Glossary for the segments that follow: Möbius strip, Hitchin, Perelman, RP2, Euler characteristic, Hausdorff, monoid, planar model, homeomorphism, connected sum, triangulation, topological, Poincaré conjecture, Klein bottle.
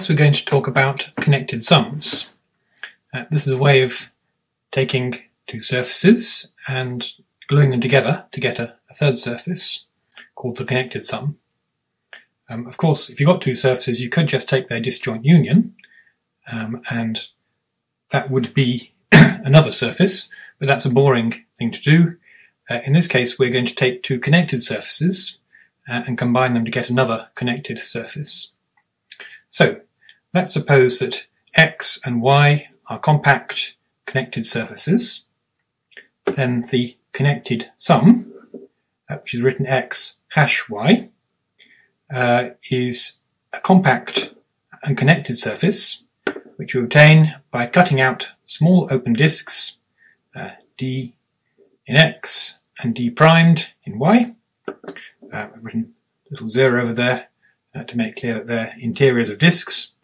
Next we're going to talk about connected sums. This is a way of taking two surfaces and gluing them together to get a third surface called the connected sum. Of course, if you've got two surfaces, you could just take their disjoint union and that would be another surface, but that's a boring thing to do. In this case, we're going to take two connected surfaces and combine them to get another connected surface. So let's suppose that x and y are compact connected surfaces. Then the connected sum, which is written x hash y, is a compact and connected surface which you obtain by cutting out small open discs, d in x and d primed in y. I've written a little zero over there to make clear that they're interiors of discs.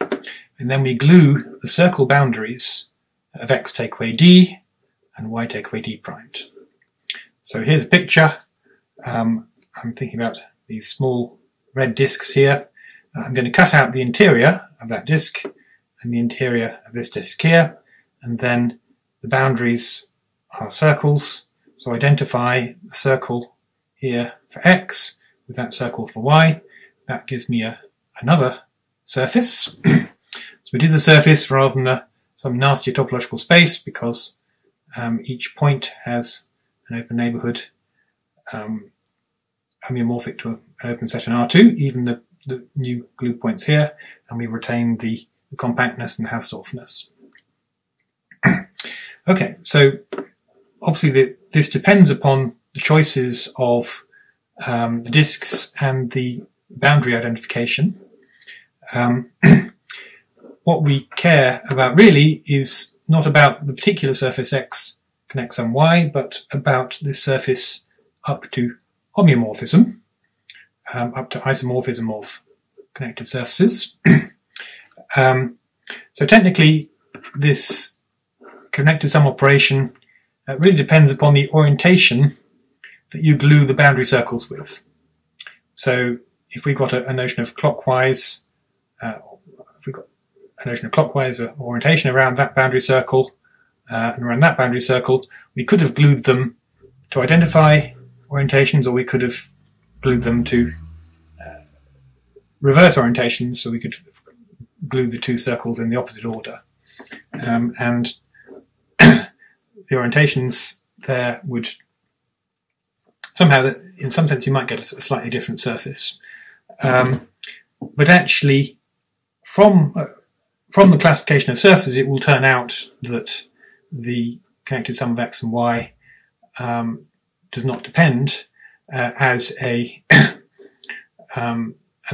And then we glue the circle boundaries of x take away d and y take away d primed. So here's a picture. I'm thinking about these small red discs here. I'm going to cut out the interior of that disc and the interior of this disc here, and then the boundaries are circles, so identify the circle here for x with that circle for y. That gives me another surface. So it is a surface rather than some nasty topological space, because each point has an open neighbourhood homeomorphic to an open set in R2, even the new glue points here, and we retain the compactness and Hausdorffness. Okay, so obviously this depends upon the choices of the discs and the boundary identification. What we care about really is not about the particular surface x connects on y, but about this surface up to homeomorphism, up to isomorphism of connected surfaces. So technically this connected sum operation really depends upon the orientation that you glue the boundary circles with. So if we've got a notion of clockwise, orientation around that boundary circle and around that boundary circle, we could have glued them to identify orientations, or we could have glued them to reverse orientations, so we could glue the two circles in the opposite order. And the orientations there would somehow, in some sense, you might get a slightly different surface. But actually, from the classification of surfaces, it will turn out that the connected sum of x and y does not depend as a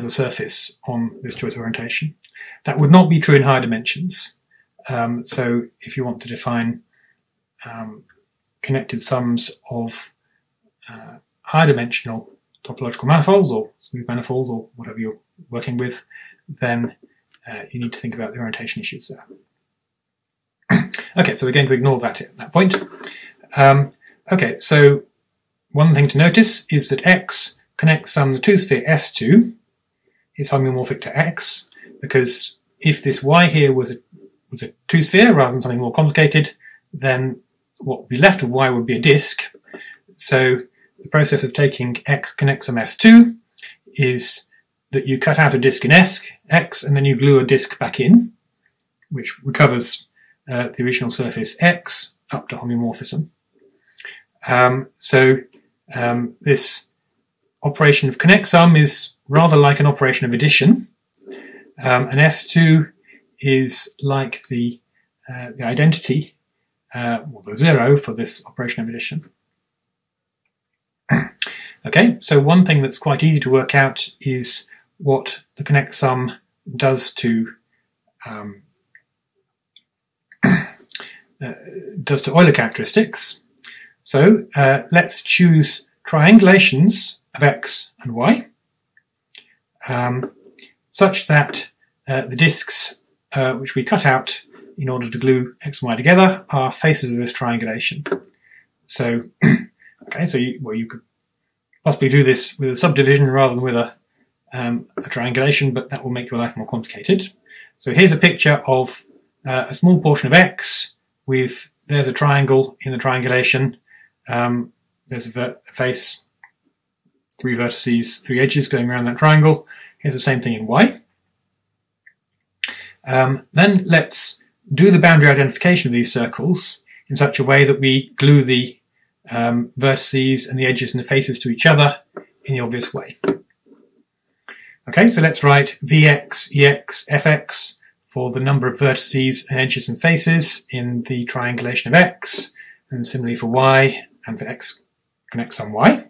surface on this choice orientation. That would not be true in higher dimensions. So if you want to define connected sums of higher dimensional topological manifolds or smooth manifolds or whatever you're working with, then you need to think about the orientation issues there. Okay, so we're going to ignore that at that point. Okay, so one thing to notice is that x connects the two-sphere S2 is homeomorphic to x, because if this y here was a two-sphere rather than something more complicated, then what would be left of y would be a disk. So the process of taking x connects some S2 is that you cut out a disk in x and then you glue a disk back in, which recovers the original surface x up to homeomorphism. This operation of connect sum is rather like an operation of addition. And S2 is like the identity, or the zero for this operation of addition. Okay, so one thing that's quite easy to work out is what the connect sum does to Euler characteristics. So let's choose triangulations of x and y, such that the discs which we cut out in order to glue x and y together are faces of this triangulation. So, okay, so you could possibly do this with a subdivision rather than with a triangulation, but that will make your life more complicated. So here's a picture of a small portion of X with, there's a triangle in the triangulation, there's a face, three vertices, three edges going around that triangle. Here's the same thing in Y. Then let's do the boundary identification of these circles in such a way that we glue the vertices and the edges and the faces to each other in the obvious way. Okay, so let's write Vx, Ex, Fx for the number of vertices and edges and faces in the triangulation of X, and similarly for Y, and for X connect sum Y.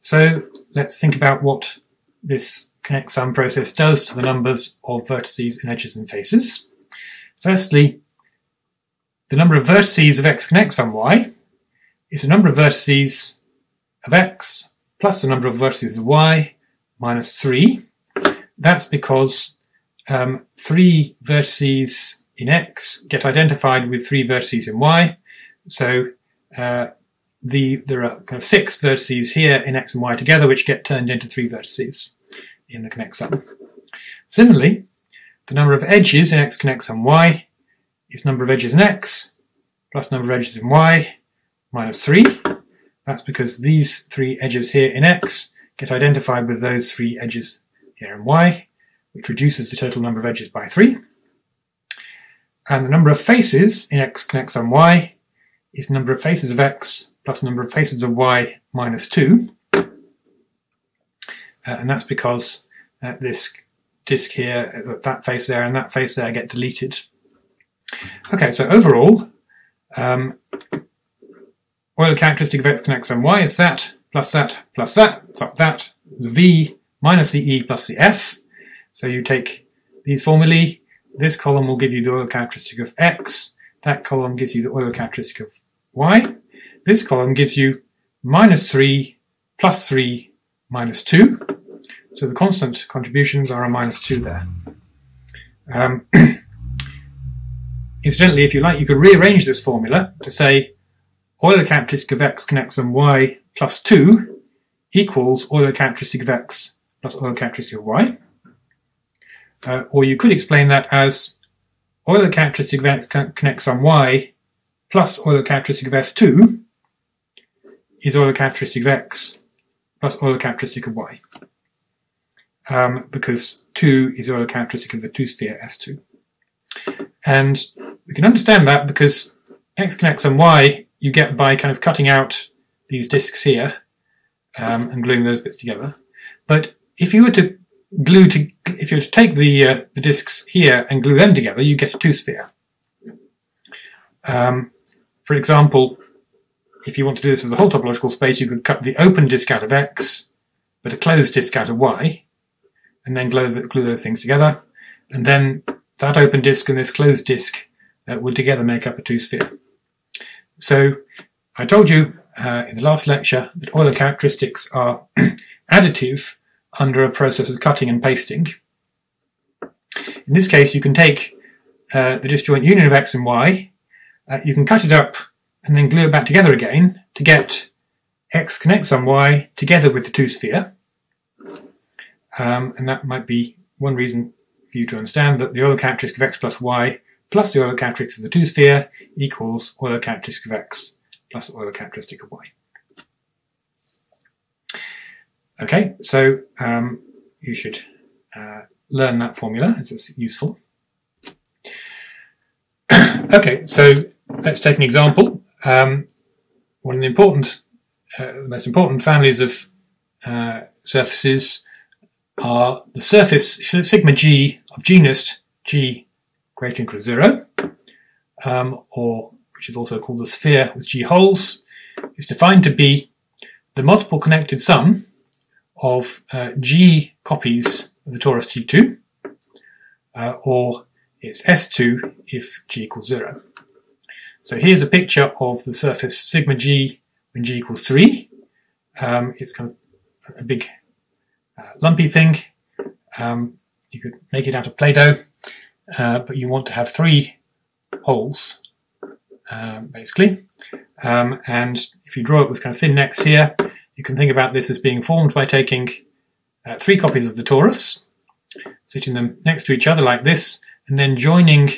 So let's think about what this connect sum process does to the numbers of vertices and edges and faces. Firstly, the number of vertices of X connect sum Y is the number of vertices of X plus the number of vertices of Y minus 3. That's because 3 vertices in X get identified with 3 vertices in Y, so there are kind of 6 vertices here in X and Y together which get turned into 3 vertices in the connect sum. Similarly, the number of edges in X connect sum Y is number of edges in X plus number of edges in Y minus 3. That's because these 3 edges here in X get identified with those 3 edges here in Y, which reduces the total number of edges by 3. And the number of faces in X connect sum Y is the number of faces of X plus the number of faces of Y minus 2. And that's because this disk here, that face there and that face there get deleted. Okay, so overall, Euler characteristic of X connect sum Y is that, plus that, plus that, so that, the V minus the E plus the F. So you take these formulae, this column will give you the Euler characteristic of X, that column gives you the Euler characteristic of Y, this column gives you minus 3, plus 3, minus 2. So the constant contributions are a minus 2 there. Incidentally, if you like, you could rearrange this formula to say Euler characteristic of X connect sum Y plus 2 equals Euler characteristic of X plus Euler characteristic of Y. Or you could explain that as Euler characteristic of X connect sum Y plus Euler characteristic of S2 is Euler characteristic of X plus Euler characteristic of Y, because 2 is Euler characteristic of the two-sphere S2. And we can understand that because X connect sum Y you get by kind of cutting out these disks here and gluing those bits together. But if you were to take the disks here and glue them together, you get a two-sphere. For example, if you want to do this with the whole topological space, you could cut the open disk out of X, but a closed disk out of Y, and then glue those things together, and then that open disk and this closed disk would together make up a two-sphere. So I told you in the last lecture that Euler characteristics are additive under a process of cutting and pasting. In this case, you can take the disjoint union of X and Y, you can cut it up and then glue it back together again to get X connect sum Y together with the two-sphere. And that might be one reason for you to understand that the Euler characteristic of X plus Y plus the Euler characteristic of the two-sphere equals Euler characteristic of X plus Euler characteristic of Y. Okay, so you should learn that formula, as it's useful. Okay, so let's take an example. One of the most important families of surfaces are the surface sigma G of genus G greater than or equal to 0, or which is also called the sphere with G holes, is defined to be the multiple connected sum of G copies of the torus T2, or it's S2 if G equals 0. So here's a picture of the surface sigma G when G equals 3. It's kind of a big lumpy thing. You could make it out of Play-Doh, but you want to have 3 holes, basically. And if you draw it with kind of thin necks here, you can think about this as being formed by taking 3 copies of the torus, sitting them next to each other like this, and then joining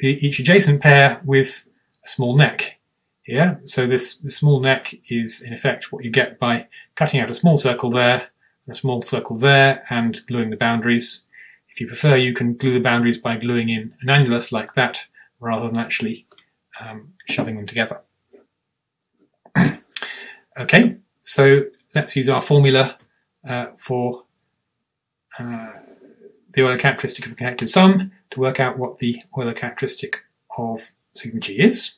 each adjacent pair with a small neck here. So this small neck is in effect what you get by cutting out a small circle there, and a small circle there, and gluing the boundaries. If you prefer, you can glue the boundaries by gluing in an annulus like that, rather than actually shoving them together. Okay, so let's use our formula for the Euler characteristic of a connected sum to work out what the Euler characteristic of sigma g is.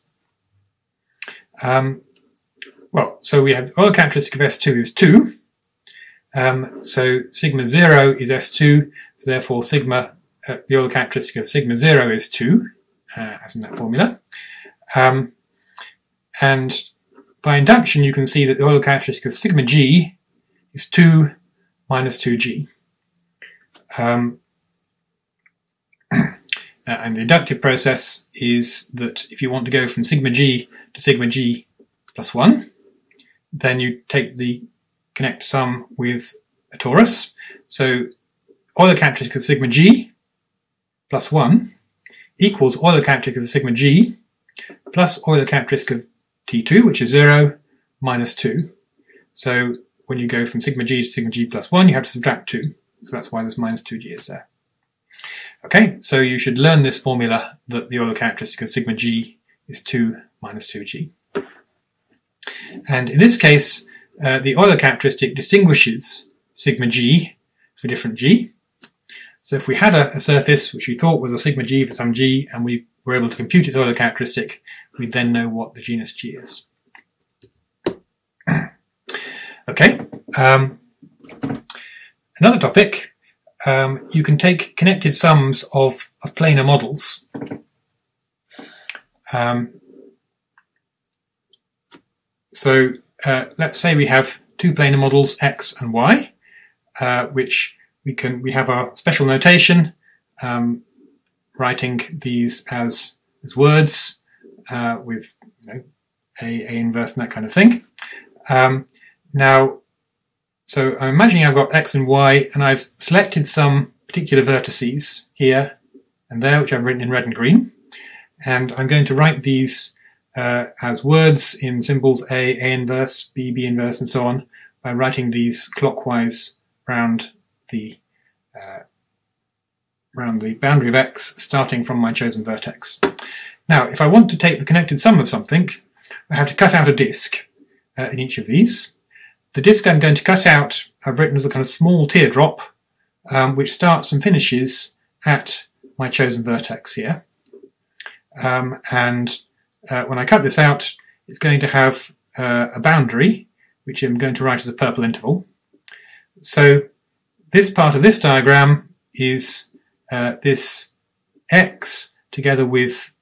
Well, so we have the Euler characteristic of S2 is 2. So sigma 0 is S2, so therefore sigma, the Euler characteristic of sigma 0 is 2, as in that formula. And by induction you can see that the Euler characteristic of sigma g is 2 minus 2g. And the inductive process is that if you want to go from sigma g to sigma g plus 1, then you take the connect sum with a torus. So Euler characteristic of sigma g plus 1 equals Euler characteristic of sigma g plus Euler characteristic of t2, which is 0, minus 2. So when you go from sigma g to sigma g plus 1, you have to subtract 2. So that's why this minus 2g is there. Okay, so you should learn this formula that the Euler characteristic of sigma g is 2 minus 2g. And in this case, the Euler characteristic distinguishes sigma g for different g. So if we had a surface which we thought was a sigma g for some g, and we were able to compute its Euler characteristic, we then know what the genus g is. Okay, another topic, you can take connected sums of planar models. So let's say we have two planar models x and y, which we have our special notation, writing these as words with a inverse and that kind of thing. Now, so I'm imagining I've got x and y, and I've selected some particular vertices here and there, which I've written in red and green, and I'm going to write these as words in symbols A inverse, B inverse, and so on, by writing these clockwise round the boundary of x, starting from my chosen vertex. Now, if I want to take the connected sum of something, I have to cut out a disk in each of these. The disk I'm going to cut out, I've written as a kind of small teardrop, which starts and finishes at my chosen vertex here. And when I cut this out, it's going to have a boundary, which I'm going to write as a purple interval. So this part of this diagram is this x together with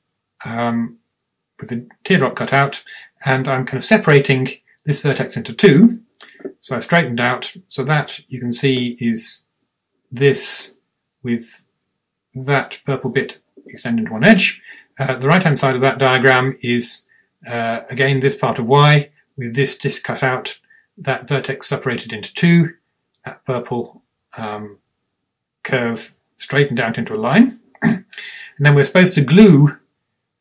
the teardrop cut out, and I'm kind of separating this vertex into two. So I've straightened out, so that you can see is this with that purple bit extended to one edge. The right-hand side of that diagram is, again, this part of y with this disk cut out, that vertex separated into two, that purple curve straightened out into a line. And then we're supposed to glue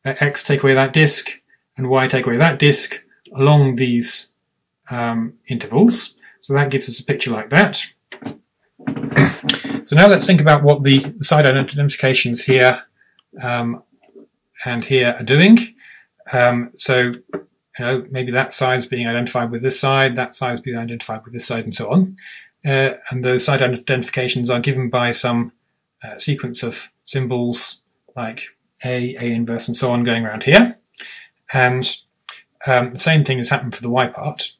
x take away that disk and y take away that disk along these intervals. So that gives us a picture like that. So now let's think about what the side identifications here and here are doing. So maybe that side's being identified with this side, that side's being identified with this side, and so on. And those side identifications are given by some sequence of symbols like A inverse, and so on, going around here. And the same thing has happened for the y part.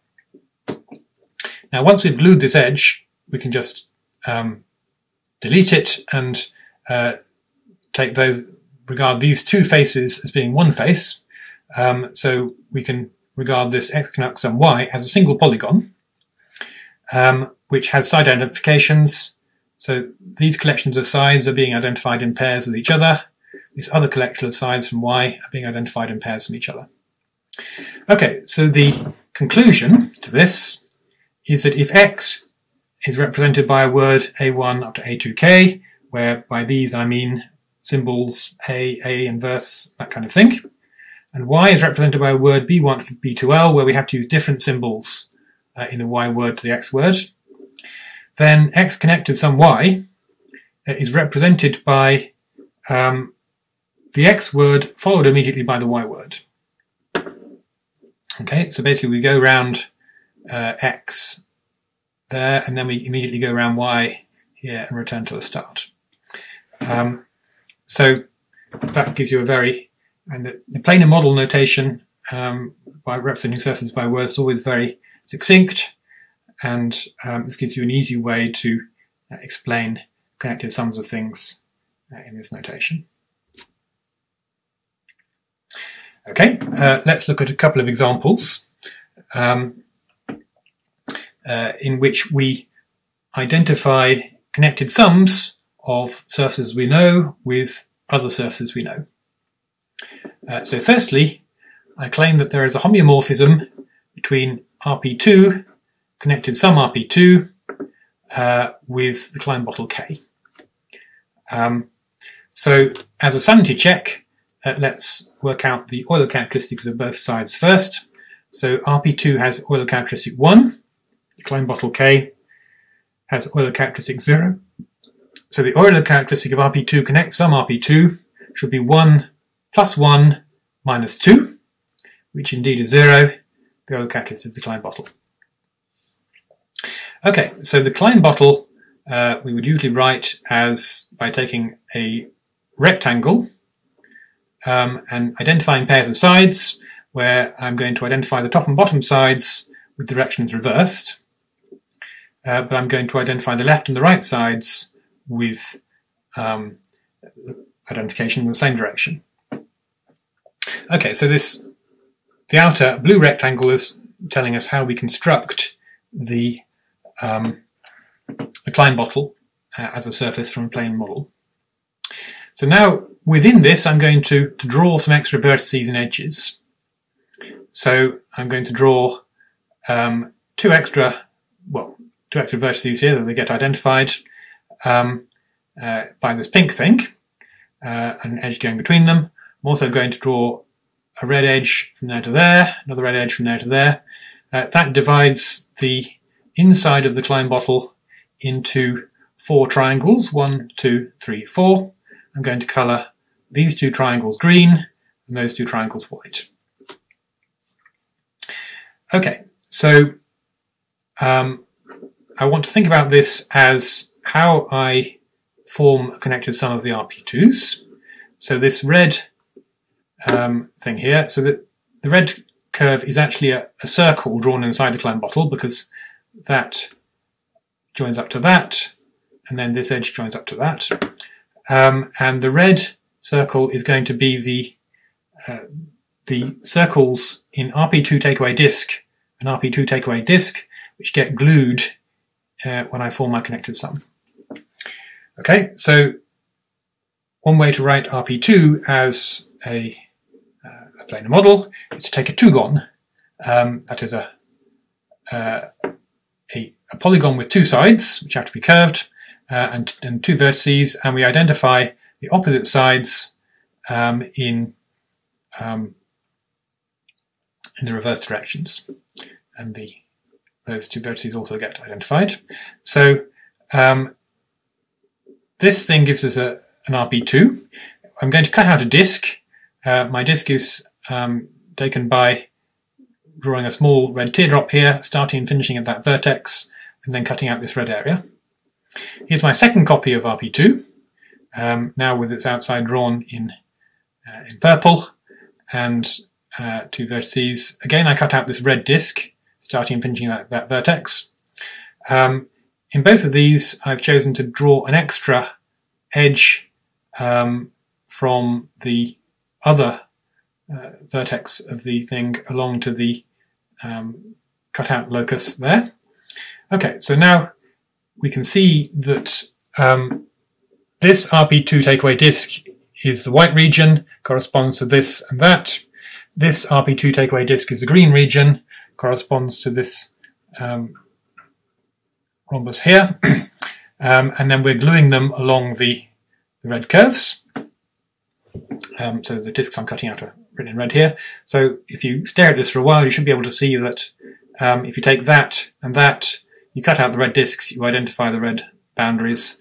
Now, once we've glued this edge, we can just delete it and take those, regard these two faces as being one face, so we can regard this x connected sum y as a single polygon, which has side identifications. So these collections of sides are being identified in pairs with each other. This other collection of sides from y are being identified in pairs from each other. Okay, so the conclusion to this is that if x is represented by a word A1 up to A2K, where by these I mean symbols A, inverse, that kind of thing. And Y is represented by a word B1 to B2L, where we have to use different symbols in the Y word to the X word. Then X connected some Y is represented by the X word followed immediately by the Y word. Okay, so basically we go round X there, and then we immediately go round Y here and return to the start. So that gives you a very, and the planar model notation by representing surfaces by words is always very succinct, and this gives you an easy way to explain connected sums of things in this notation. Okay, let's look at a couple of examples in which we identify connected sums of surfaces we know with other surfaces we know. So firstly, I claim that there is a homeomorphism between RP2, connected sum RP2, with the Klein bottle K. So as a sanity check, let's work out the Euler characteristics of both sides first. So RP2 has Euler characteristic 1, the Klein bottle K has Euler characteristic 0. So the Euler characteristic of RP2 connect sum RP2 should be 1 plus 1 minus 2, which indeed is 0. The Euler characteristic is the Klein bottle. Okay, so the Klein bottle we would usually write as by taking a rectangle and identifying pairs of sides, where I'm going to identify the top and bottom sides with directions reversed, but I'm going to identify the left and the right sides with identification in the same direction. Okay, so this, the outer blue rectangle is telling us how we construct the Klein bottle as a surface from a plane model. So now, within this, I'm going to draw some extra vertices and edges. So I'm going to draw two extra vertices here, that they get identified by this pink thing, and an edge going between them. I'm also going to draw a red edge from there to there, another red edge from there to there. That divides the inside of the Klein bottle into 4 triangles, 1, 2, 3, 4. I'm going to colour these 2 triangles green and those 2 triangles white. Okay, so I want to think about this as how I form a connected sum of the RP2s. So this red thing here, so that the red curve is actually a circle drawn inside the Klein bottle, because that joins up to that, and then this edge joins up to that. And the red circle is going to be the circles in RP2 takeaway disk and RP2 takeaway disk, which get glued when I form my connected sum. Okay, so one way to write RP2 as a planar model is to take a tugon, that is a polygon with 2 sides, which have to be curved, and 2 vertices, and we identify the opposite sides in the reverse directions, and those 2 vertices also get identified. So this thing gives us an RP2. I'm going to cut out a disk. My disk is taken by drawing a small red teardrop here, starting and finishing at that vertex, and then cutting out this red area. Here's my second copy of RP2, now with its outside drawn in purple, and 2 vertices. Again, I cut out this red disk, starting and finishing at that vertex. In both of these, I've chosen to draw an extra edge from the other vertex of the thing along to the cutout locus there. Okay, so now we can see that this RP2 takeaway disk is the white region, corresponds to this and that. This RP2 takeaway disk is the green region, corresponds to this rhombus here, and then we're gluing them along the red curves. So the discs I'm cutting out are written in red here. So if you stare at this for a while, you should be able to see that if you take that and that, you cut out the red discs, you identify the red boundaries,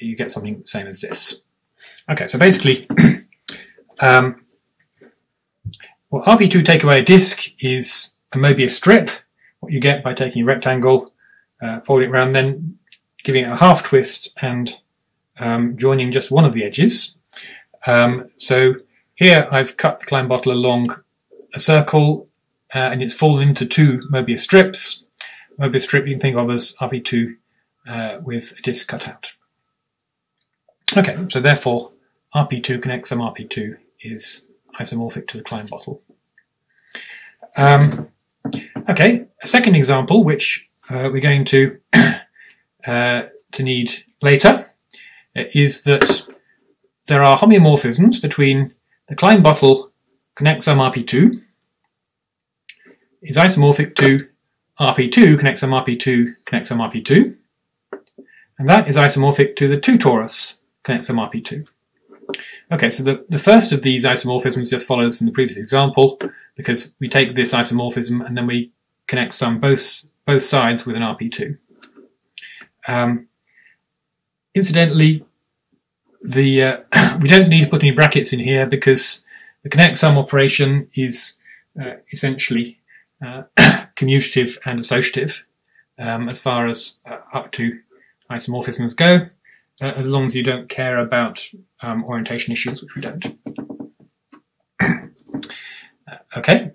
you get something the same as this. Okay, so basically, well, RP2 take away a disc is a Möbius strip, what you get by taking a rectangle, folding it around, then giving it a half twist and joining just one of the edges. So here I've cut the Klein bottle along a circle and it's fallen into two Möbius strips. Möbius strip you can think of as RP2 with a disc cut out. Okay, so therefore RP2 connects some RP2 is isomorphic to the Klein bottle. Okay, a second example which we're going to need later is that there are homeomorphisms between the Klein bottle connects some RP2 is isomorphic to RP2 connects some RP2 connects some RP2, and that is isomorphic to the 2 torus connects some RP2. Okay, so the first of these isomorphisms just follows from the previous example, because we take this isomorphism and then we connect some both sides with an RP2. Incidentally, we don't need to put any brackets in here because the connect sum operation is essentially commutative and associative as far as up to isomorphisms go, as long as you don't care about orientation issues, which we don't. Okay,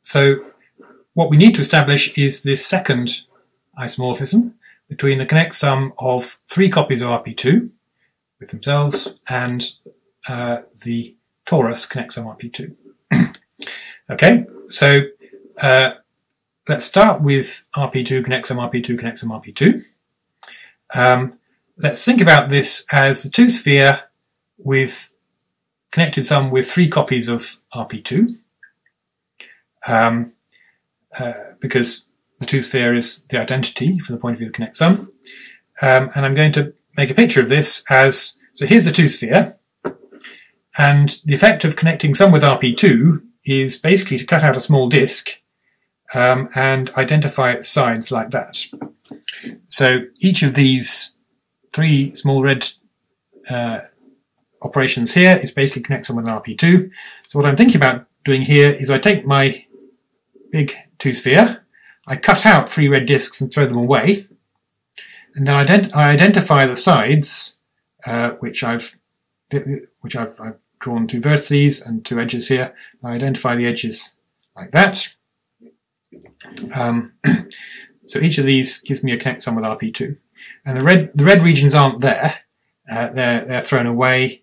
so what we need to establish is this second isomorphism between the connect sum of 3 copies of RP2 with themselves and the torus connect sum RP2. Okay, so let's start with RP2 connect sum RP2 connect sum RP2. Let's think about this as the 2-sphere with connected sum with 3 copies of RP2, because the 2-sphere is the identity from the point of view of the connect sum. And I'm going to make a picture of this as, so here's the 2-sphere, and the effect of connecting sum with RP2 is basically to cut out a small disk and identify its sides like that. So each of these 3 small red operations here is basically connect sum with an RP2. So what I'm thinking about doing here is I take my big 2-sphere, I cut out 3 red discs and throw them away, and then I identify the sides which I've drawn 2 vertices and 2 edges here. I identify the edges like that. So each of these gives me a connect sum with RP2, and the red regions aren't there. They're thrown away.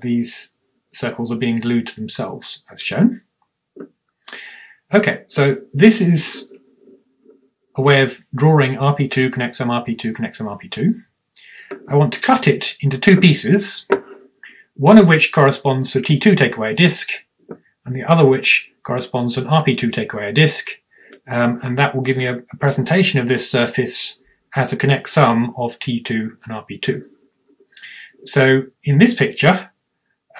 These circles are being glued to themselves, as shown. Okay, so this is a way of drawing RP2 connect sum RP2 connect sum RP2. I want to cut it into 2 pieces, one of which corresponds to a T2 takeaway disk, and the other which corresponds to an RP2 takeaway disk, and that will give me a presentation of this surface as a connect sum of T2 and RP2. So in this picture,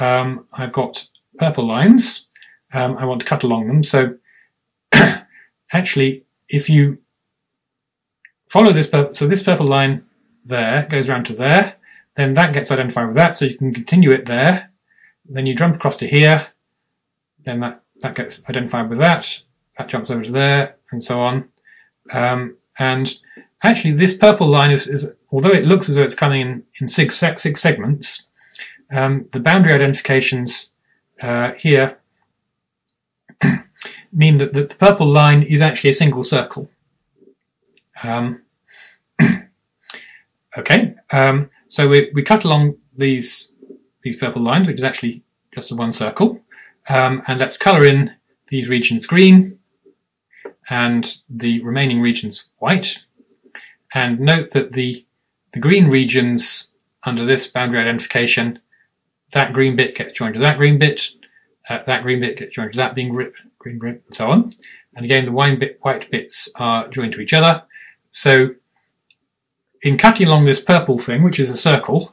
I've got purple lines. I want to cut along them. So actually, if you follow this purple, so this purple line there goes around to there, then that gets identified with that, so you can continue it there. Then you jump across to here, then that gets identified with that, that jumps over to there, and so on. And actually, this purple line is although it looks as though it's coming in 6 segments, the boundary identifications here mean that the purple line is actually a single circle. Okay, so we cut along these purple lines, which is actually just the 1 circle, and let's colour in these regions green and the remaining regions white. And note that the green regions under this boundary identification, that green bit gets joined to that green bit gets joined to that green bit, and so on. And again, the white bits are joined to each other. So in cutting along this purple thing, which is a circle,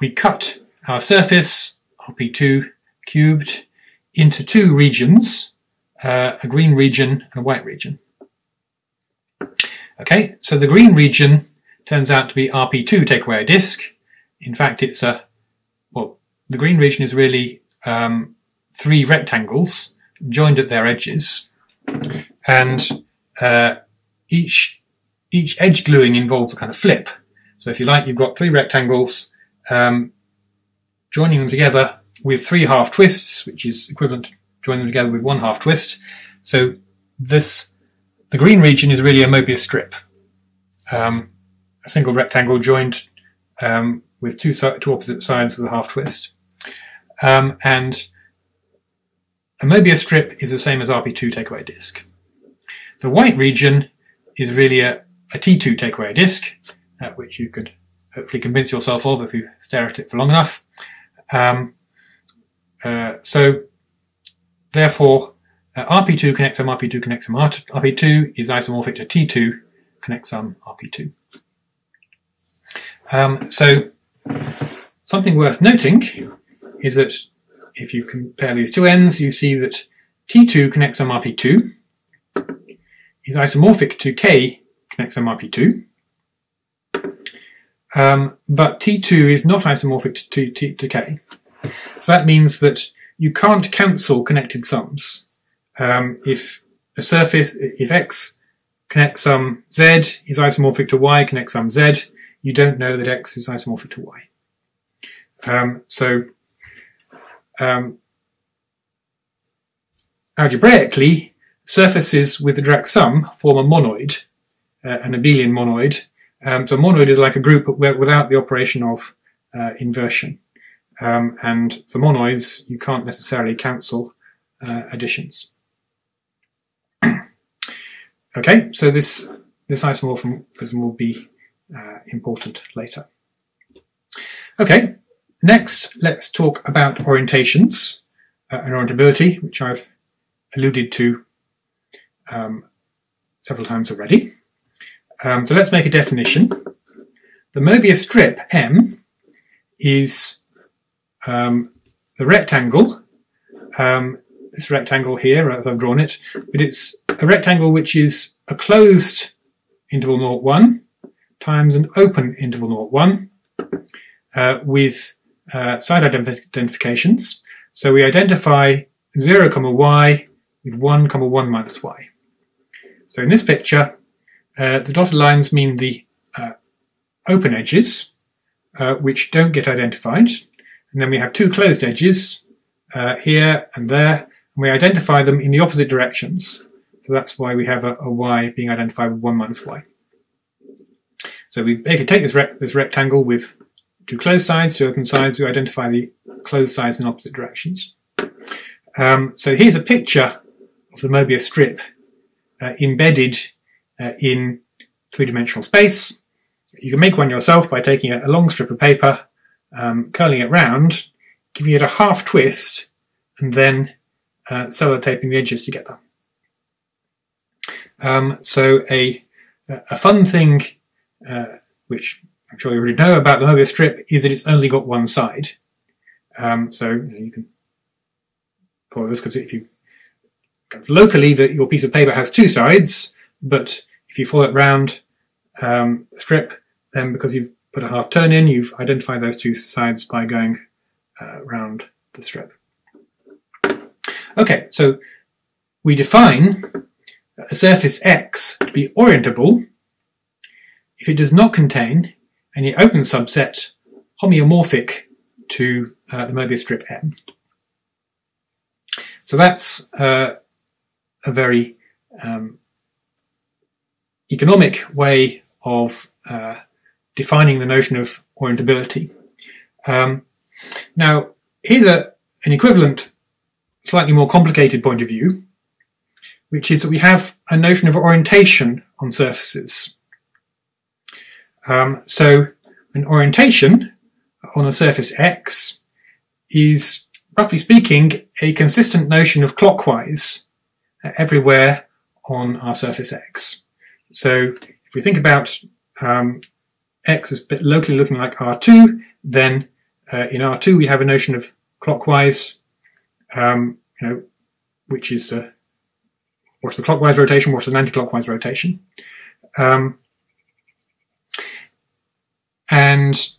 we cut our surface, RP2 cubed, into two regions, a green region and a white region. Okay, so the green region turns out to be RP2 take away a disk. In fact, it's a, well, the green region is really three rectangles joined at their edges, and each edge gluing involves a kind of flip. So if you like, you've got three rectangles joining them together with three half twists, which is equivalent to joining them together with one half twist. So this, the green region is really a Möbius strip, a single rectangle joined with two opposite sides with a half twist. And a Möbius strip is the same as RP2 takeaway disk. The white region is really a T2 takeaway disk, which you could hopefully convince yourself of if you stare at it for long enough. So therefore, RP2 connects RP2 connects RP2 is isomorphic to T2 connects RP2. So something worth noting is that if you compare these two ends, you see that T2 connects RP2 is isomorphic to K connects RP2. But T2 is not isomorphic to K. So that means that you can't cancel connected sums. If a surface, if X connects some Z is isomorphic to Y connects some Z, you don't know that X is isomorphic to Y. Algebraically, surfaces with the Dirac sum form a monoid, an abelian monoid. So a monoid is like a group without the operation of inversion. And for monoids, you can't necessarily cancel additions. Okay, so this isomorphism will be important later. Okay, next let's talk about orientations and orientability, which I've alluded to several times already. So let's make a definition. The Möbius strip M is the rectangle, this rectangle here as I've drawn it, but it's a rectangle which is a closed interval 0,1 times an open interval 0,1 with side identifications. So we identify 0, y with 1, 1 minus y. So in this picture, the dotted lines mean the open edges, which don't get identified. And then we have two closed edges here and there, and we identify them in the opposite directions. So that's why we have a y being identified with 1 minus y. So we can take this rectangle with two closed sides, two open sides, we identify the closed sides in opposite directions. So here's a picture of the Möbius strip embedded in three-dimensional space. You can make one yourself by taking a long strip of paper, curling it round, giving it a half twist, and then sellotaping the edges together. So a fun thing, which I'm sure you already know about the Möbius strip, is that it's only got one side. So you can follow this, because if you locally, your piece of paper has two sides, but if you follow it round strip, then because you've put a half turn in, you've identified those two sides by going round the strip. Okay, so we define a surface X to be orientable if it does not contain any open subset homeomorphic to the Möbius strip M. So that's a very economic way of defining the notion of orientability. Now, here's an equivalent, slightly more complicated point of view, which is that we have a notion of orientation on surfaces. So an orientation on a surface X is, roughly speaking, a consistent notion of clockwise everywhere on our surface X. So if we think about X is locally looking like R2, then in R2 we have a notion of clockwise, which is what's the clockwise rotation, what's an anti-clockwise rotation. And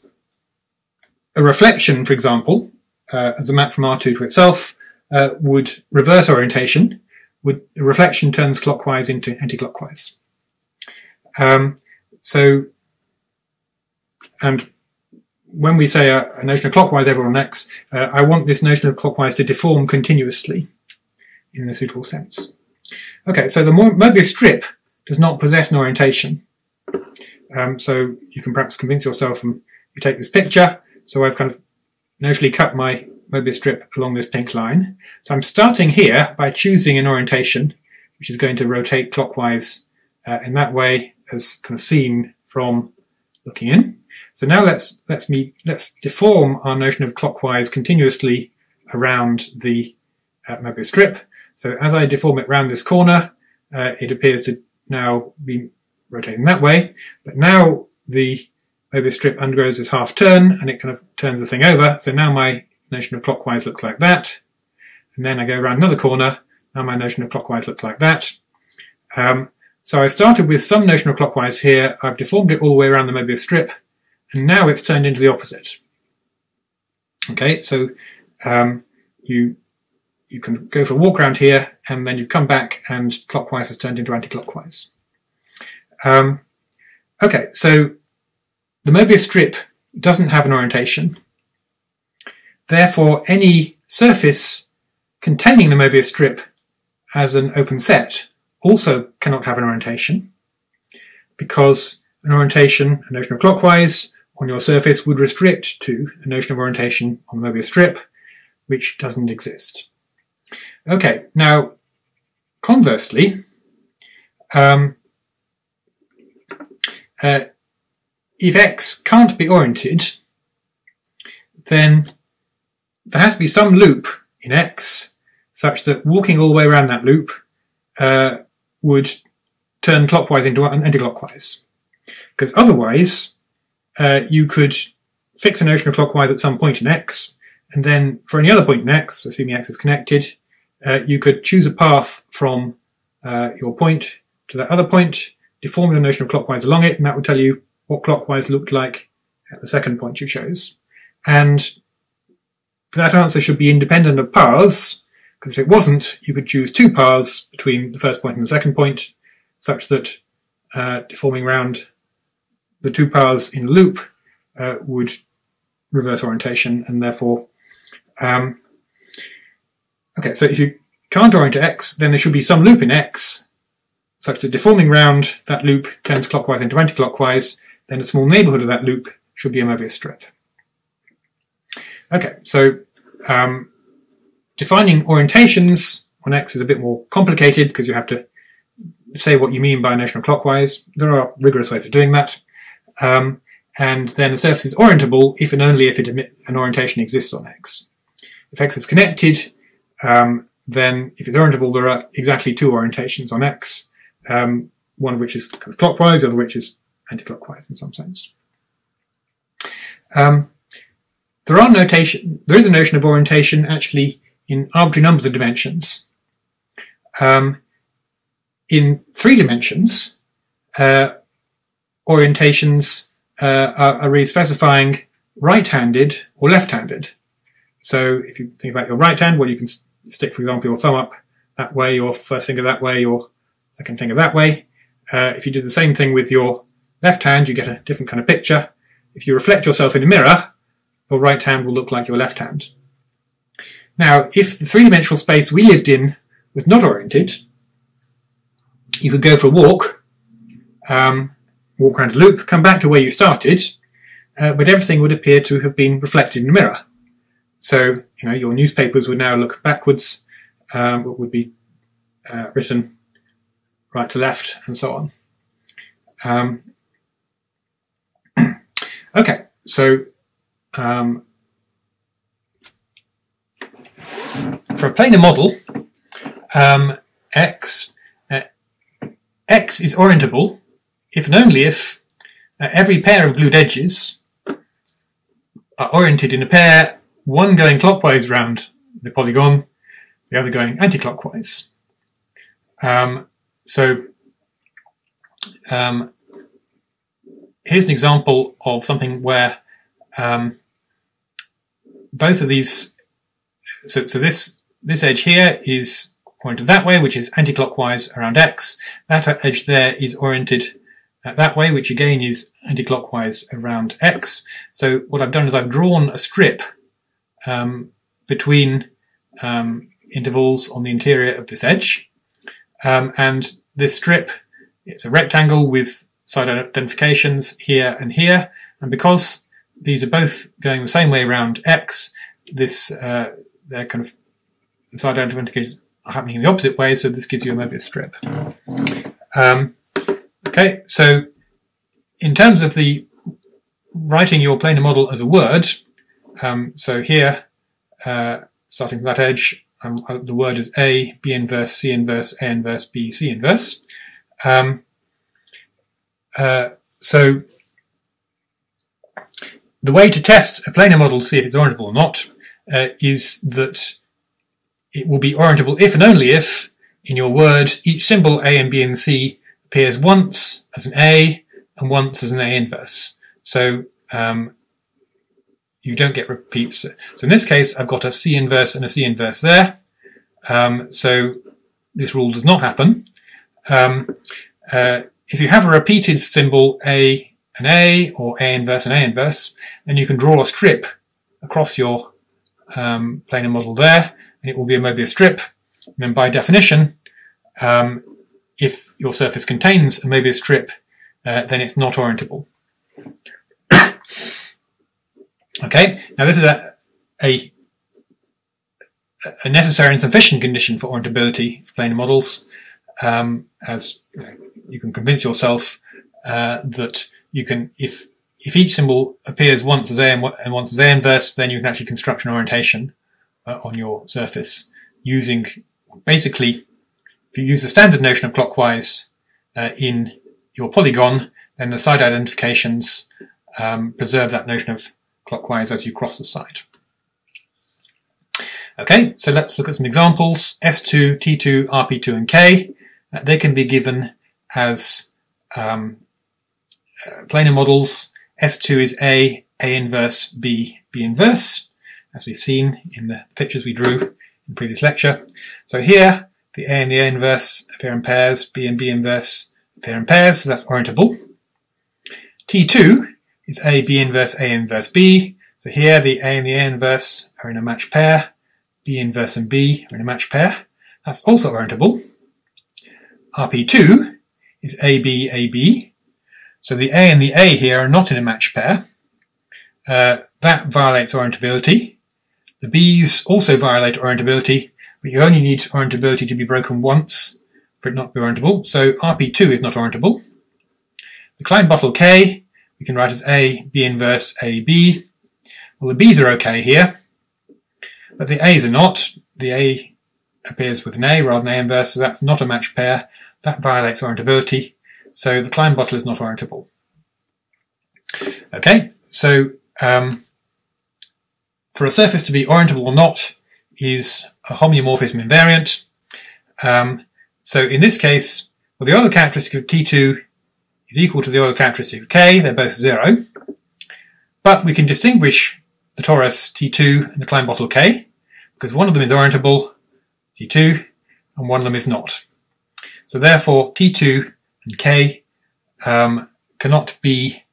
a reflection, for example, of the map from R2 to itself would reverse orientation. A reflection turns clockwise into anti-clockwise. And when we say a notion of clockwise over on X, I want this notion of clockwise to deform continuously in the suitable sense. Okay, so the Mobius strip does not possess an orientation. So you can perhaps convince yourself, and you take this picture. So I've kind of notionally cut my Mobius strip along this pink line. So I'm starting here by choosing an orientation, which is going to rotate clockwise in that way, as kind of seen from looking in. So now let's deform our notion of clockwise continuously around the Mobius strip. So as I deform it round this corner, it appears to now be rotating that way. But now the Mobius strip undergoes this half turn, and it kind of turns the thing over. So now my notion of clockwise looks like that. And then I go around another corner. Now my notion of clockwise looks like that. So I started with some notion of clockwise here. I've deformed it all the way around the Mobius strip. And now it's turned into the opposite. Okay, so you can go for a walk around here, and then you come back, and clockwise has turned into anti-clockwise. Okay, so the Mobius strip doesn't have an orientation. Therefore, any surface containing the Mobius strip as an open set also cannot have an orientation, because an orientation, a notion of clockwise, on your surface would restrict to a notion of orientation on the Mobius strip, which doesn't exist. Okay, now, conversely, if X can't be oriented, then there has to be some loop in X such that walking all the way around that loop would turn clockwise into anti-clockwise. Because otherwise, you could fix a notion of clockwise at some point in X, and then for any other point in X, assuming X is connected, you could choose a path from your point to that other point, deform your notion of clockwise along it, and that would tell you what clockwise looked like at the second point you chose. And that answer should be independent of paths, because if it wasn't, you could choose two paths between the first point and the second point, such that deforming around the two paths in a loop would reverse orientation, and therefore okay, so if you can't orient to X, then there should be some loop in X such that deforming round that loop turns clockwise into anti-clockwise, then a small neighbourhood of that loop should be a Mobius strip. Okay, so defining orientations on X is a bit more complicated, because you have to say what you mean by a notion of clockwise. There are rigorous ways of doing that. And then a surface is orientable if and only if an orientation exists on X. If X is connected, then if it's orientable, there are exactly two orientations on X, one of which is kind of clockwise, the other which is anti-clockwise in some sense. There is a notion of orientation actually in arbitrary numbers of dimensions. In 3 dimensions, orientations are really specifying right-handed or left-handed. So if you think about your right hand, well, you can stick, for example, your thumb up that way, your first finger that way, your second finger that way. If you do the same thing with your left hand, you get a different kind of picture. If you reflect yourself in a mirror, your right hand will look like your left hand. Now, if the 3-dimensional space we lived in was not oriented, you could go for a walk, walk around a loop, come back to where you started, but everything would appear to have been reflected in a mirror. So, you know, your newspapers would now look backwards, what would be written right to left, and so on. Okay, so for a planar model, X is orientable if and only if Every pair of glued edges are oriented in a pair, one going clockwise round the polygon, the other going anti-clockwise. Here's an example of something where both of these, so this edge here is oriented that way, which is anti-clockwise around x. That edge there is oriented that way, which again is anti-clockwise around x. So what I've done is I've drawn a strip between intervals on the interior of this edge. And this strip, it's a rectangle with side identifications here and here. And because these are both going the same way around x, this they're kind of the side identifications are happening in the opposite way, so this gives you a Möbius strip. Okay, so in terms of the writing your planar model as a word, so here, starting from that edge, the word is A, B inverse, C inverse, A inverse, B, C inverse. So the way to test a planar model to see if it's orientable or not is that it will be orientable if and only if, in your word, each symbol A and B and C appears once as an A and once as an A inverse. So you don't get repeats. So in this case, I've got a C inverse and a C inverse there. So this rule does not happen. If you have a repeated symbol A and A or A inverse and A inverse, then you can draw a strip across your planar model there, and it will be a Möbius strip. And then by definition, if your surface contains a Möbius strip, then it's not orientable. Okay, now this is a necessary and sufficient condition for orientability for planar models, as you can convince yourself that you can, if each symbol appears once as A and once as A inverse, then you can actually construct an orientation on your surface using basically. If you use the standard notion of clockwise in your polygon, then the side identifications preserve that notion of clockwise as you cross the side. Okay, so let's look at some examples. S2, T2, RP2, and K. They can be given as planar models. S2 is A inverse, B, B inverse, as we've seen in the pictures we drew in the previous lecture. So here, the A and the A inverse appear in pairs, B and B inverse appear in pairs, so that's orientable. T2 is A, B inverse, A inverse, B. So here the A and the A inverse are in a matched pair, B inverse and B are in a matched pair. That's also orientable. RP2 is A, B, A, B. So the A and the A here are not in a matched pair. That violates orientability. The B's also violate orientability, but you only need orientability to be broken once for it not to be orientable. So RP2 is not orientable. The Kleinbottle K we can write as A, B inverse, A, B. Well, the B's are okay here, but the A's are not. The A appears with an A rather than A inverse, so that's not a matched pair. That violates orientability, so the Kleinbottle is not orientable. Okay, so for a surface to be orientable or not, is a homeomorphism invariant. So in this case, well, the Euler characteristic of T2 is equal to the Euler characteristic of K, they're both zero. But we can distinguish the torus T2 and the Kleinbottle K, because one of them is orientable, T2, and one of them is not. So therefore, T2 and K cannot be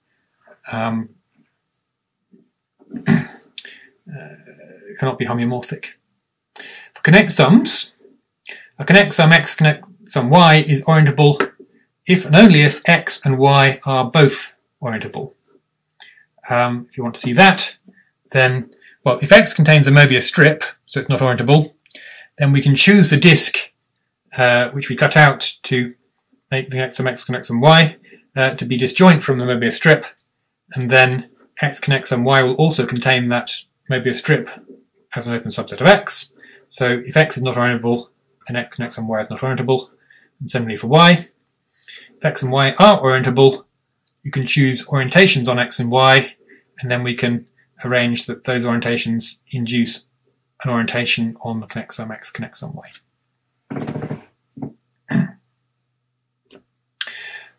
cannot be homeomorphic. For connect sums, a connect sum x connect sum y is orientable if and only if x and y are both orientable. If you want to see that, then, well, if x contains a Möbius strip, so it's not orientable, then we can choose the disk which we cut out to make the connect sum x connect sum y to be disjoint from the Möbius strip, and then x connect sum y will also contain that Möbius strip as an open subset of x. So if x is not orientable, then x connects on y is not orientable, and similarly for y. If x and y are orientable, you can choose orientations on X and Y, and then we can arrange that those orientations induce an orientation on the connexome X, connexome Y.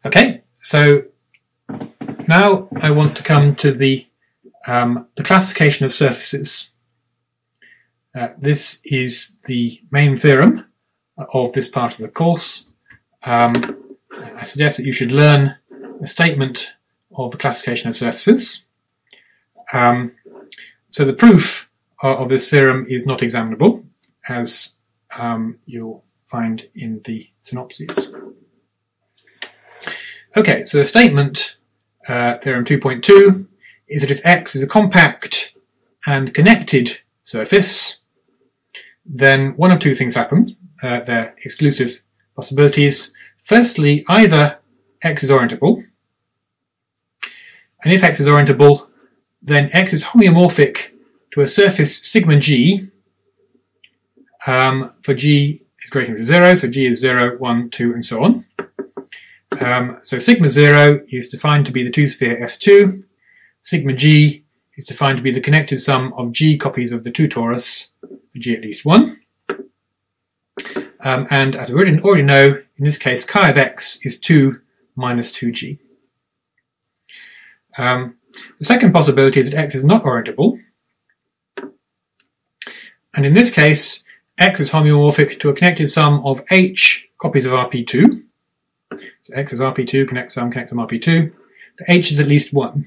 Okay, so now I want to come to the classification of surfaces. This is the main theorem of this part of the course. I suggest that you should learn the statement of the classification of surfaces. So the proof of this theorem is not examinable, as you'll find in the synopses. Okay, so the statement, theorem 2.2, is that if X is a compact and connected surface, then one of two things happen. They're exclusive possibilities. Firstly, either X is orientable, and if X is orientable, then X is homeomorphic to a surface sigma G, for G is greater than 0, so G is 0, 1, 2, and so on. So sigma 0 is defined to be the two-sphere S2, sigma G is defined to be the connected sum of G copies of the two torus, for G at least 1. And as we already know, in this case, chi of X is 2 minus 2G. The second possibility is that X is not orientable, and in this case X is homeomorphic to a connected sum of H copies of RP2, so X is RP2, connectsum RP2, but H is at least 1.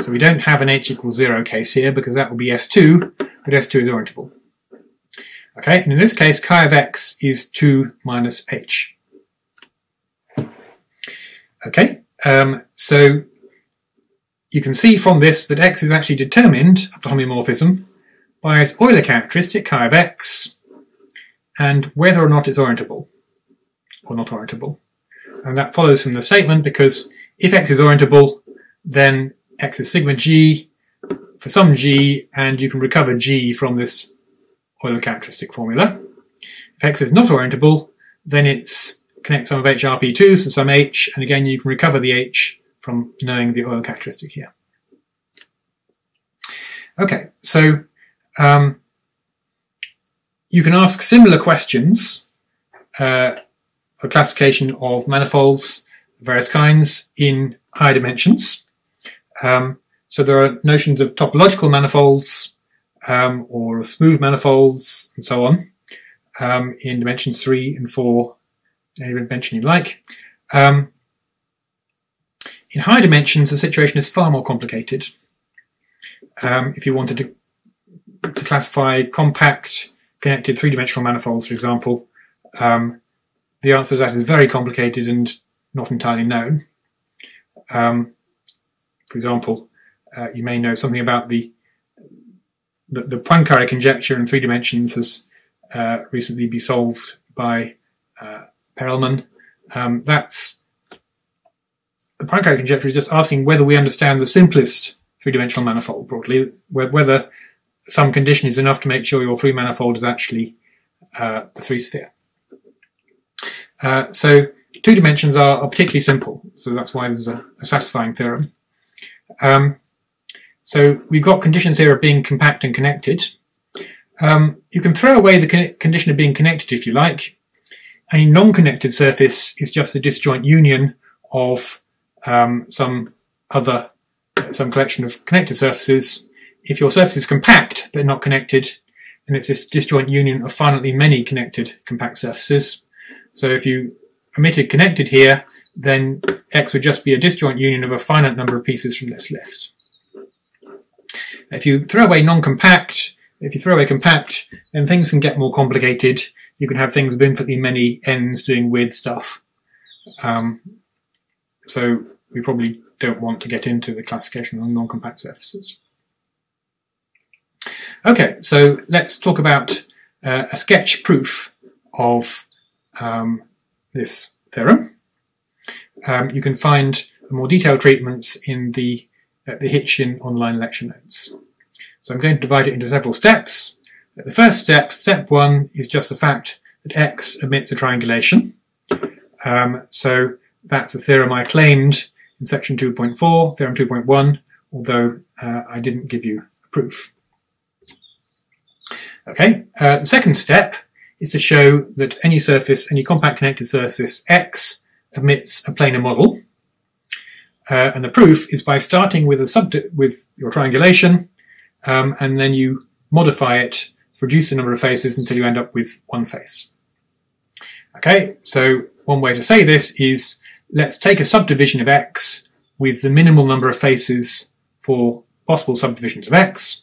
So we don't have an H equals 0 case here, because that would be S2, but S2 is orientable. Okay, and in this case chi of X is 2 minus H. Okay, so you can see from this that X is actually determined, up to homeomorphism, by its Euler characteristic, chi of X, and whether or not it's orientable, or not orientable. And that follows from the statement, because if X is orientable, then X is sigma G for some G, and you can recover G from this Euler characteristic formula. If X is not orientable, then it's connectsum of H RP2, so some H, and again you can recover the H from knowing the Euler characteristic here. Okay, so you can ask similar questions for classification of manifolds of various kinds in higher dimensions. So there are notions of topological manifolds or smooth manifolds and so on in dimensions 3 and 4, any dimension you like. In high dimensions, the situation is far more complicated. If you wanted to classify compact, connected, three-dimensional manifolds, for example, the answer to that is very complicated and not entirely known. For example, you may know something about the Poincaré conjecture in three dimensions has recently been solved by Perelman. The Poincaré conjecture is just asking whether we understand the simplest three-dimensional manifold broadly, whether some condition is enough to make sure your three-manifold is actually the three-sphere. So two dimensions are particularly simple, so that's why there's a satisfying theorem. So we've got conditions here of being compact and connected. You can throw away the condition of being connected if you like. Any non-connected surface is just a disjoint union of some collection of connected surfaces. If your surface is compact but not connected, then it's this disjoint union of finitely many connected compact surfaces. So if you omitted connected here, then X would just be a disjoint union of a finite number of pieces from this list. If you throw away non-compact, if you throw away compact, then things can get more complicated. You can have things with infinitely many ends doing weird stuff. So we probably don't want to get into the classification of non-compact surfaces. Okay, so let's talk about a sketch proof of this theorem. You can find more detailed treatments in the Hitchin online lecture notes. So I'm going to divide it into several steps. The first step, step 1, is just the fact that X admits a triangulation. So that's a theorem I claimed in section 2.4, theorem 2.1, although I didn't give you a proof. Okay, the second step is to show that any surface, any compact connected surface X, admits a planar model. And the proof is by starting with your triangulation, and then you modify it, reduce the number of faces until you end up with one face. Okay, so one way to say this is, let's take a subdivision of X with the minimal number of faces for possible subdivisions of X.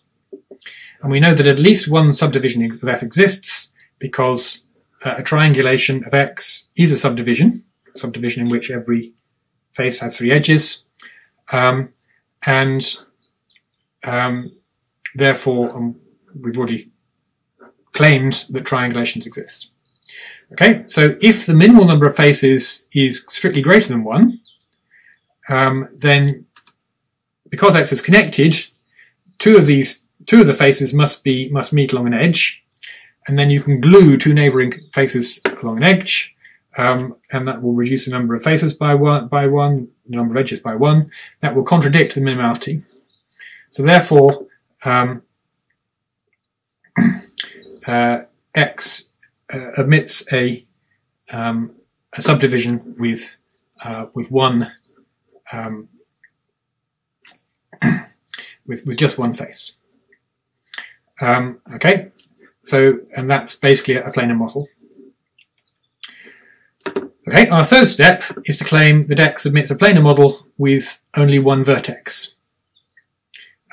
And we know that at least one subdivision of S exists because a triangulation of X is a subdivision in which every face has three edges, therefore we've already claimed that triangulations exist. Okay, so if the minimal number of faces is strictly greater than one, then because X is connected, two of the faces must meet along an edge, and then you can glue two neighbouring faces along an edge. And that will reduce the number of faces by one, the number of edges by one. That will contradict the minimality. So therefore, X admits a subdivision with one with just one face. Okay, so and that's basically a planar model. Okay, our third step is to claim that X admits a planar model with only one vertex.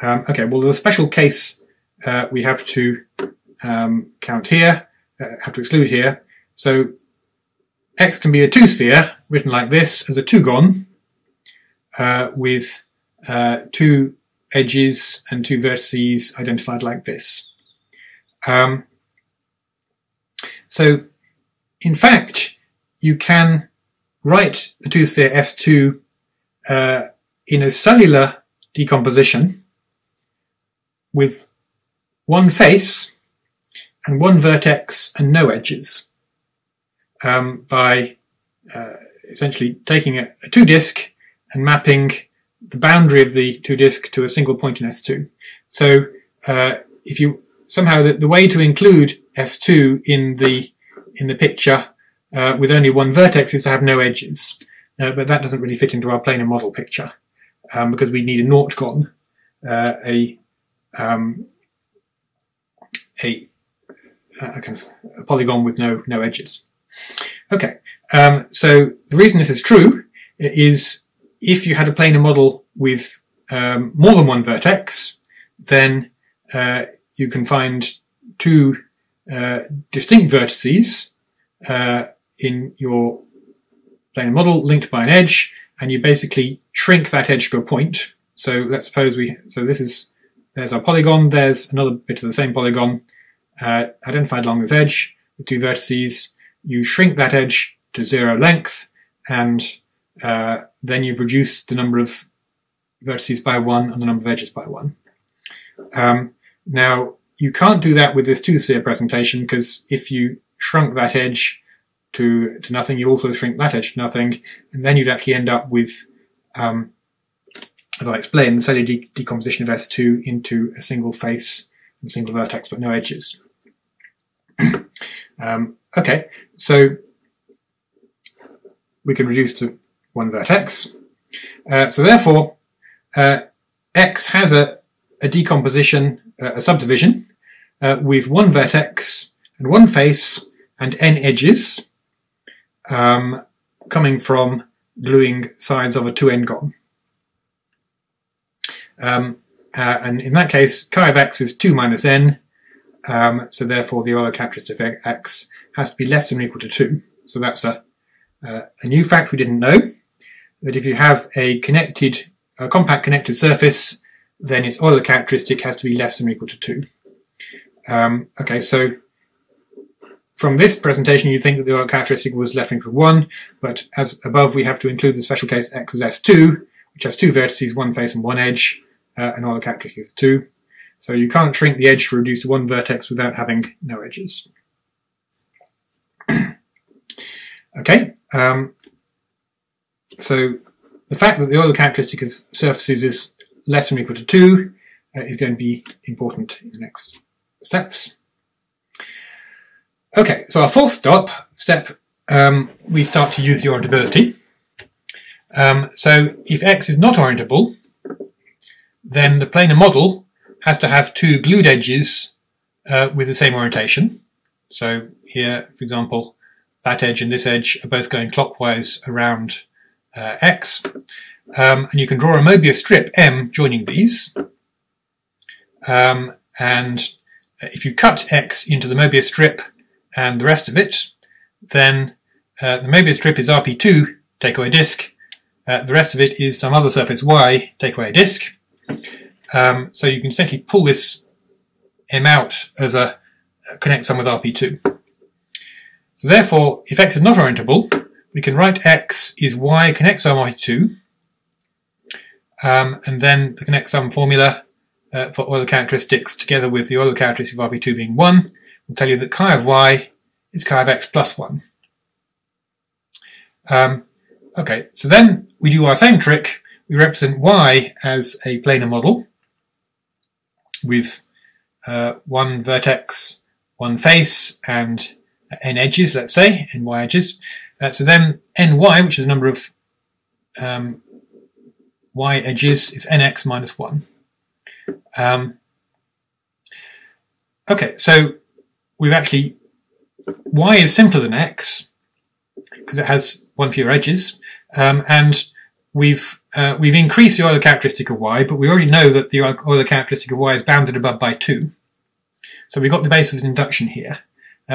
Okay, well, the special case we have to count here, have to exclude here. So X can be a two-sphere, written like this, as a two-gon with two edges and two vertices identified like this. So, in fact, you can write the two-sphere S2 in a cellular decomposition with one face and one vertex and no edges by essentially taking a two-disc and mapping the boundary of the two-disc to a single point in S2. So if you somehow the way to include S2 in the picture with only one vertex is to have no edges, but that doesn't really fit into our planar model picture because we need a naughtgon, a polygon with no edges. Okay, so the reason this is true is if you had a planar model with more than one vertex, then you can find two distinct vertices in your planar model linked by an edge, and you basically shrink that edge to a point. So let's suppose there's our polygon, there's another bit of the same polygon identified along this edge with two vertices. You shrink that edge to zero length, and then you've reduced the number of vertices by one and the number of edges by one. Now you can't do that with this two-sphere presentation, because if you shrunk that edge to nothing, you also shrink that edge to nothing, and then you'd actually end up with, as I explained, the cellular decomposition of S2 into a single face and single vertex but no edges. Okay, so we can reduce to one vertex. So therefore, X has a decomposition, a subdivision, with one vertex and one face and n edges coming from gluing sides of a 2n gon. And in that case, chi of X is 2 minus n, so therefore the Euler characteristic of X has to be less than or equal to 2. So that's a new fact we didn't know, that if you have a compact connected surface, then its Euler characteristic has to be less than or equal to 2. Okay, so from this presentation, you think that the Euler characteristic was less than or equal to 1, but as above, we have to include the special case X as S2, which has two vertices, one face and one edge, and Euler characteristic is 2. So you can't shrink the edge to reduce to one vertex without having no edges. Okay, so The fact that the Euler characteristic of surfaces is less than or equal to 2 is going to be important in the next steps. Okay, so our fourth step, we start to use the orientability. So if X is not orientable, then the planar model has to have two glued edges with the same orientation. So here, for example, that edge and this edge are both going clockwise around X. And you can draw a Möbius strip, M, joining these. And if you cut X into the Möbius strip and the rest of it, then the Möbius strip is RP2, take away disk. The rest of it is some other surface Y, take away disk. So you can essentially pull this M out as a connect some with RP2. So therefore, if X is not orientable, we can write X is Y connect sum Y2, and then the connect sum formula for Euler characteristics together with the Euler characteristic of RP2 being 1 will tell you that chi of Y is chi of X plus 1. Okay, so then we do our same trick. We represent Y as a planar model with one vertex, one face, and n edges, let's say, n y edges. So then ny, which is the number of y edges, is nx minus 1. Okay, so we've actually, y is simpler than x because it has one fewer edges, and we've increased the Euler characteristic of y, but we already know that the Euler characteristic of y is bounded above by 2. So we've got the basis of induction here.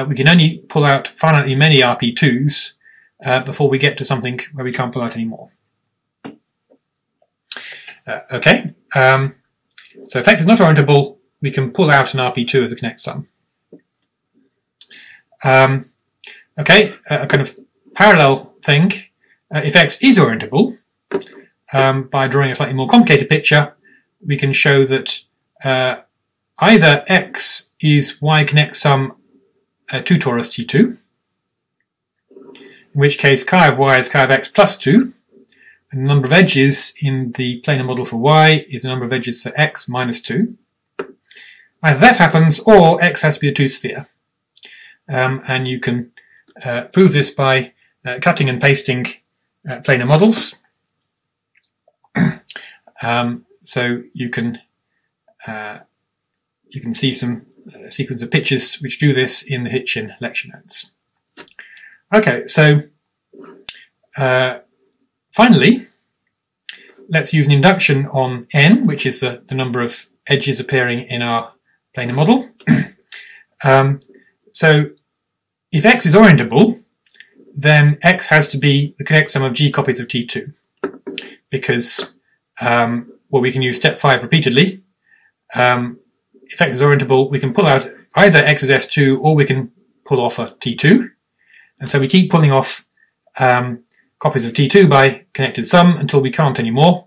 We can only pull out finitely many RP2s before we get to something where we can't pull out any more. Okay, so if X is not orientable, we can pull out an RP2 as a connect sum. Okay, a kind of parallel thing. If X is orientable, by drawing a slightly more complicated picture, we can show that either X is Y connect sum 2 torus T2, in which case chi of Y is chi of X plus 2, and the number of edges in the planar model for Y is the number of edges for X minus 2. Either that happens, or X has to be a 2-sphere. And you can prove this by cutting and pasting planar models. So you can see some sequence of pictures which do this in the Hitchin lecture notes. Okay, so finally, let's use an induction on n, which is the number of edges appearing in our planar model. So if X is orientable, then X has to be the connect sum of G copies of T2, because well, we can use step 5 repeatedly. If X is orientable, we can pull out either X is S2 or we can pull off a T2, and so we keep pulling off copies of T2 by connected sum until we can't anymore,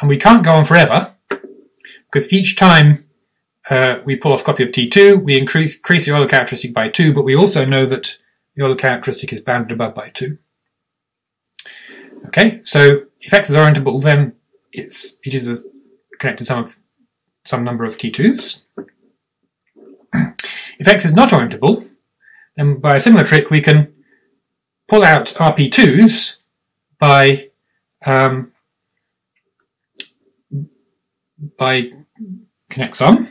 and we can't go on forever because each time we pull off a copy of T2, we increase the Euler characteristic by 2, but we also know that the Euler characteristic is bounded above by 2. Okay, so if X is orientable, then it is a connected sum of some number of T2s. If X is not orientable, then by a similar trick we can pull out RP2s by connect sum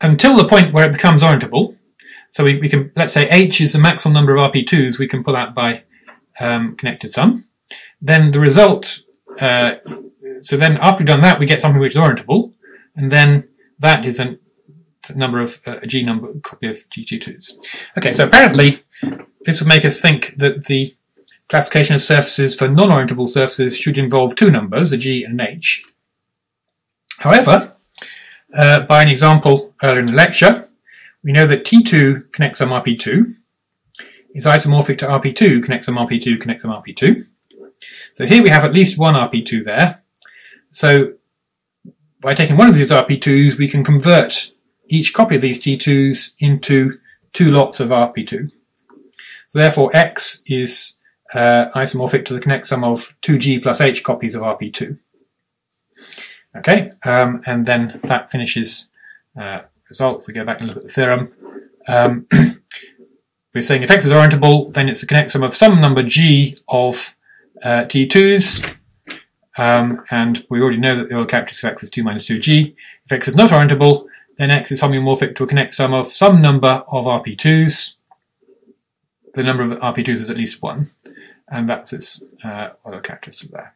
until the point where it becomes orientable. So we can, let's say H is the maximum number of RP2s we can pull out by connected sum. Then the result, so then after we've done that, we get something which is orientable, and then that is a number of a copy of G22s. Okay, so apparently this would make us think that the classification of surfaces for non-orientable surfaces should involve two numbers, a G and an H. However, by an example earlier in the lecture, we know that T2 connect sum RP2 is isomorphic to RP2 connect sum RP2 connect sum RP2. So here we have at least one RP2 there. So by taking one of these RP2s, we can convert each copy of these T2s into two lots of RP2. So therefore X is isomorphic to the connect sum of 2G plus H copies of RP2. Okay, and then that finishes result. If we go back and look at the theorem, we're saying if X is orientable, then it's the connect sum of some number G of T2s, and we already know that the order characteristic of X is 2 minus 2G. If X is not orientable, then X is homeomorphic to a connect sum of some number of RP2s. The number of RP2s is at least 1, and that's its order characteristic there.